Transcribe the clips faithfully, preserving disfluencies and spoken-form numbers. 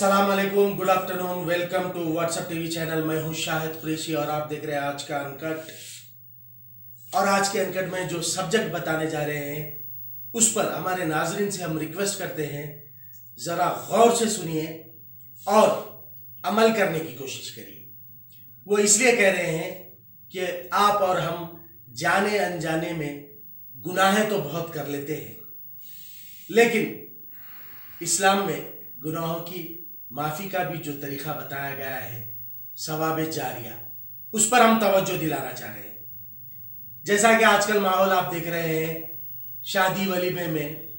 अस्सलाम वालेकुम, good afternoon, welcome to WhatsApp TV channel. मैं हूं शाहिद फुरैशी और आप देख रहे हैं आज का अनकट। और आज के अनकट में जो सब्जेक्ट बताने जा रहे हैं उस पर हमारे नाजरीन से हम रिक्वेस्ट करते हैं ज़रा गौर से सुनिए और अमल करने की कोशिश करिए। वो इसलिए कह रहे हैं कि आप और हम जाने अनजाने में गुनाहें तो बहुत कर लेते हैं, लेकिन इस्लाम में गुनाहों की माफ़ी का भी जो तरीक़ा बताया गया है सवाब जारिया, उस पर हम तवज्जो दिलाना चाह रहे हैं। जैसा कि आजकल माहौल आप देख रहे हैं, शादी वलीमे में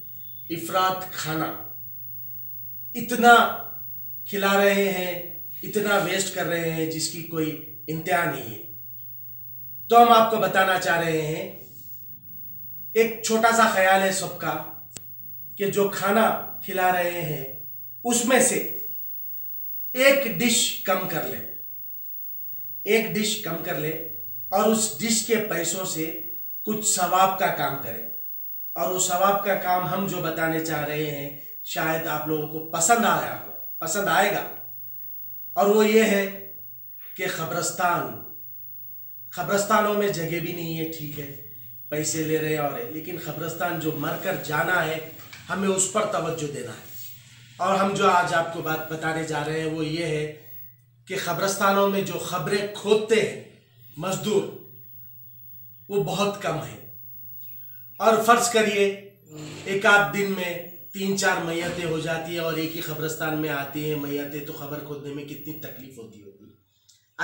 इफरात खाना इतना खिला रहे हैं, इतना वेस्ट कर रहे हैं जिसकी कोई इंतहा नहीं है। तो हम आपको बताना चाह रहे हैं, एक छोटा सा ख्याल है सबका कि जो खाना खिला रहे हैं उसमें से एक डिश कम कर ले, एक डिश कम कर ले और उस डिश के पैसों से कुछ सवाब का काम करें। और उस सवाब का काम हम जो बताने चाह रहे हैं शायद आप लोगों को पसंद आया हो, पसंद आएगा। और वो ये है कि खबरस्तान, खबरस्तानों में जगह भी नहीं है, ठीक है पैसे ले रहे हैं और है, लेकिन खबरस्तान जो मरकर जाना है हमें उस पर तवज्जो देना है। और हम जो आज आपको बात बताने जा रहे हैं वो ये है कि खबरस्तानों में जो खबरें खोदते हैं मजदूर वो बहुत कम है। और फर्ज करिए एक आध दिन में तीन चार मैयतें हो जाती है और एक ही खबरस्तान में आती हैं मैयतें, तो खबर खोदने में कितनी तकलीफ होती होगी।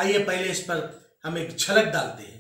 आइए पहले इस पर हम एक झलक डालते हैं।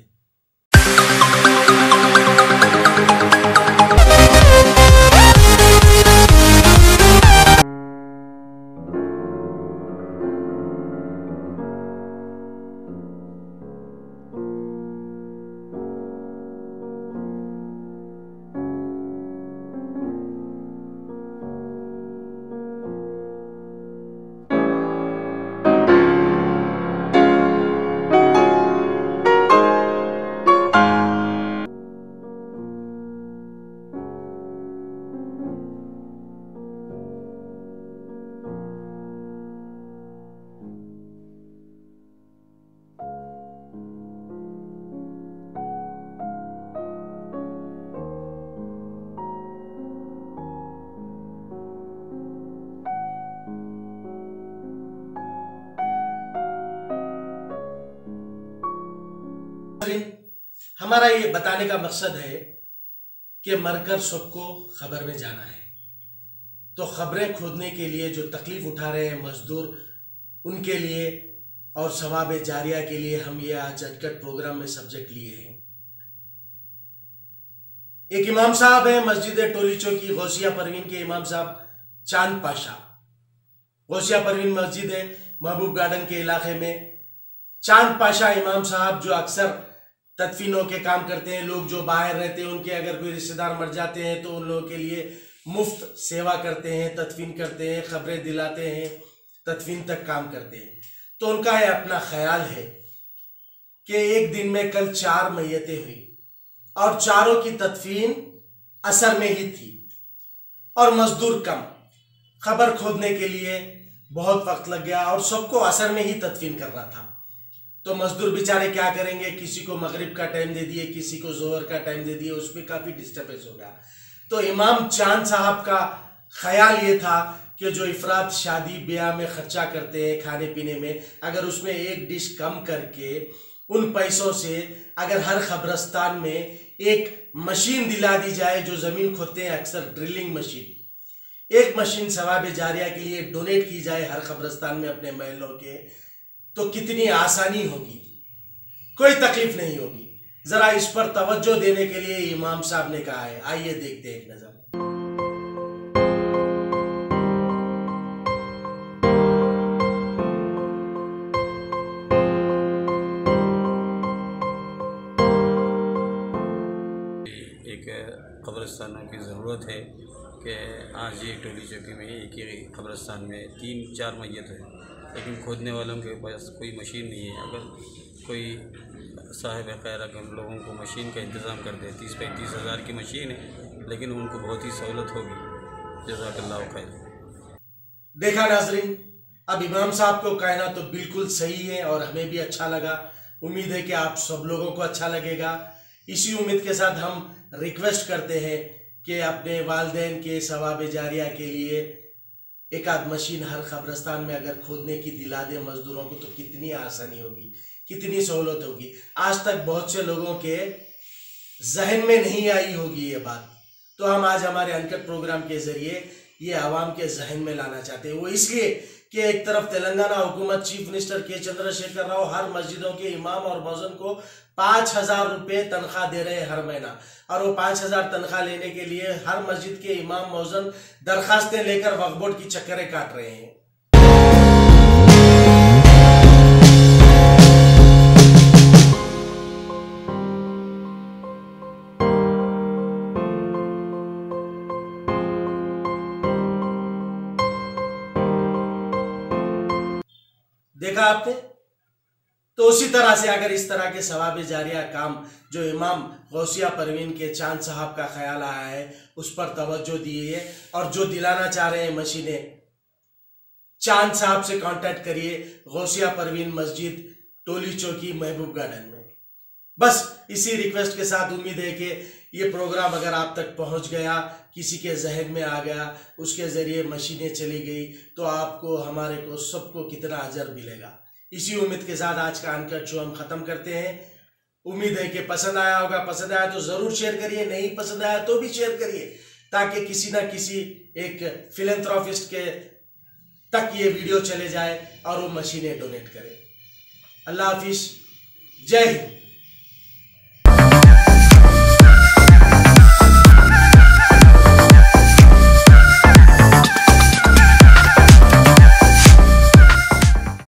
हमारा ये बताने का मकसद है कि मरकर सबको खबर में जाना है, तो खबरें खोदने के लिए जो तकलीफ उठा रहे हैं मजदूर उनके लिए और सवाब जारिया के लिए हम ये आज अनकट प्रोग्राम में सब्जेक्ट लिए हैं। एक इमाम साहब है मस्जिद टोली चौकी गौसिया परवीन के, इमाम साहब चांद पाशा। गौसिया परवीन मस्जिद है महबूब गार्डन के इलाके में। चांद पाशा इमाम साहब जो अक्सर तदफीनों के काम करते हैं, लोग जो बाहर रहते हैं उनके अगर कोई रिश्तेदार मर जाते हैं तो उन लोगों के लिए मुफ्त सेवा करते हैं, तदफीन करते हैं, खबरें दिलाते हैं, तदफीन तक काम करते हैं। तो उनका यह अपना ख्याल है कि एक दिन में कल चार मैयतें हुई और चारों की तदफीन असर में ही थी और मजदूर कम, खबर खोदने के लिए बहुत वक्त लग गया और सबको असर में ही तदफीन करना था। तो मजदूर बेचारे क्या करेंगे, किसी को मगरिब का टाइम दे दिए, किसी को जोहर का टाइम दे दिए, उसमें काफ़ी डिस्टर्बेंस हो गया। तो इमाम चांद साहब का ख्याल ये था कि जो इफरात शादी ब्याह में खर्चा करते हैं खाने पीने में, अगर उसमें एक डिश कम करके उन पैसों से अगर हर खबरस्तान में एक मशीन दिला दी जाए, जो ज़मीन खोदते हैं अक्सर ड्रिलिंग मशीन, एक मशीन सवाब जारिया के लिए डोनेट की जाए हर खबरस्तान में अपने महलों के, तो कितनी आसानी होगी, कोई तकलीफ नहीं होगी। जरा इस पर तवज्जो देने के लिए इमाम साहब ने कहा है, आइए देखते हैं एक नजर। खबरस्तान की ज़रूरत है कि आज ये टोली चौकी में एक ही खबरस्तान में तीन चार मैयत है, लेकिन खोदने वालों के पास कोई मशीन नहीं है। अगर कोई साहिब खैर हम लोगों को मशीन का इंतज़ाम कर दे, तीस पैंतीस हज़ार की मशीन है, लेकिन उनको बहुत ही सहूलत होगी। जज़ाकल्लाह खैर। देखा नाजरीन, अब इमाम साहब को कहना तो बिल्कुल सही है और हमें भी अच्छा लगा। उम्मीद है कि आप सब लोगों को अच्छा लगेगा। इसी उम्मीद के साथ हम रिक्वेस्ट करते हैं कि अपने वालदेन के सवाब जारिया के लिए एक आध मशीन हर खबरस्तान में अगर खोदने की दिला दे मजदूरों को तो कितनी आसानी होगी, कितनी सहूलत होगी। आज तक बहुत से लोगों के जहन में नहीं आई होगी ये बात, तो हम आज हमारे अनकट प्रोग्राम के जरिए ये आवाम के जहन में लाना चाहते हैं। वो इसलिए कि एक तरफ तेलंगाना हुकूमत चीफ मिनिस्टर के चंद्रशेखर राव हर मस्जिदों के इमाम और मौजन को पाँच हज़ार रुपये तनख्वाह दे रहे हैं हर महीना, और वो पाँच हज़ार तनख्वाह लेने के लिए हर मस्जिद के इमाम मौजन दरखास्तें लेकर वक्फ बोर्ड की चक्करें काट रहे हैं। देखा आपने? तो उसी तरह से अगर इस तरह के सवाब जारिया काम जो इमाम गौसिया परवीन के चांद साहब का ख्याल आया है उस पर तवज्जो दीजिए, और जो दिलाना चाह रहे हैं मशीनें चांद साहब से कांटेक्ट करिए, गौसिया परवीन मस्जिद टोली चौकी महबूब गार्डन में। बस इसी रिक्वेस्ट के साथ उम्मीद है कि ये प्रोग्राम अगर आप तक पहुंच गया, किसी के जहन में आ गया, उसके ज़रिए मशीनें चली गई, तो आपको हमारे को सबको कितना अजर मिलेगा। इसी उम्मीद के साथ आज का अनकट शो हम ख़त्म करते हैं। उम्मीद है कि पसंद आया होगा। पसंद आया तो ज़रूर शेयर करिए, नहीं पसंद आया तो भी शेयर करिए, ताकि किसी ना किसी एक फिलैंथ्रोपिस्ट के तक ये वीडियो चले जाए और वो मशीनें डोनेट करें। अल्लाह हाफिज़, जय हिंद।